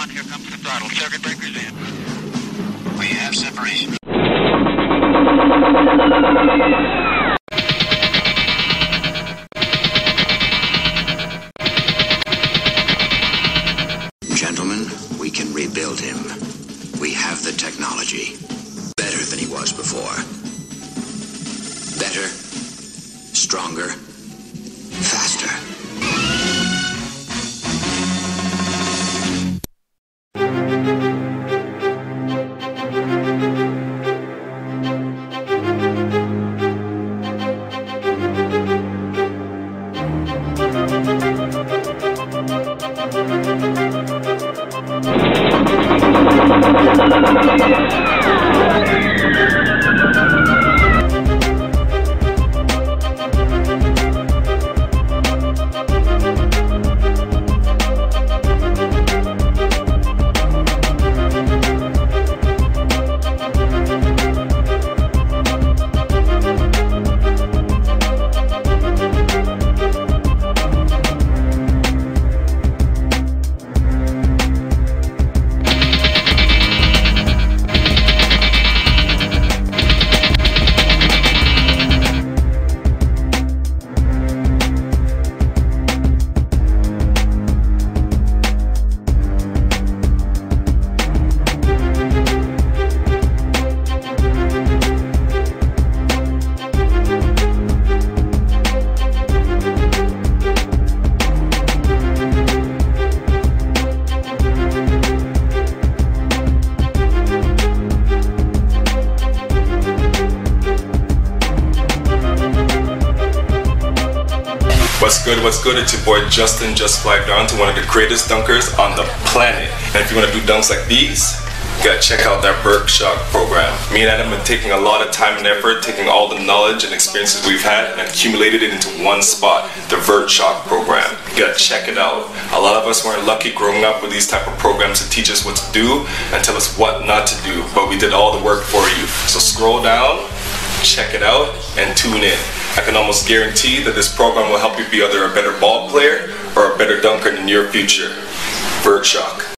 on. Here comes the throttle. Circuit breakers in. We have separation. Gentlemen, we can rebuild him. We have the technology. Better than he was before. Better. Stronger. Faster. What's good? It's your boy Justin, just flied down to one of the greatest dunkers on the planet. And if you want to do dunks like these, you gotta check out that Vert Shock program. Me and Adam have been taking a lot of time and effort, taking all the knowledge and experiences we've had and accumulated it into one spot, the Vert Shock program. You gotta check it out. A lot of us weren't lucky growing up with these type of programs to teach us what to do and tell us what not to do, but we did all the work for you. So scroll down, check it out, and tune in. I can almost guarantee that this program will help you be either a better ball player or a better dunker in the near future. Vert Shock.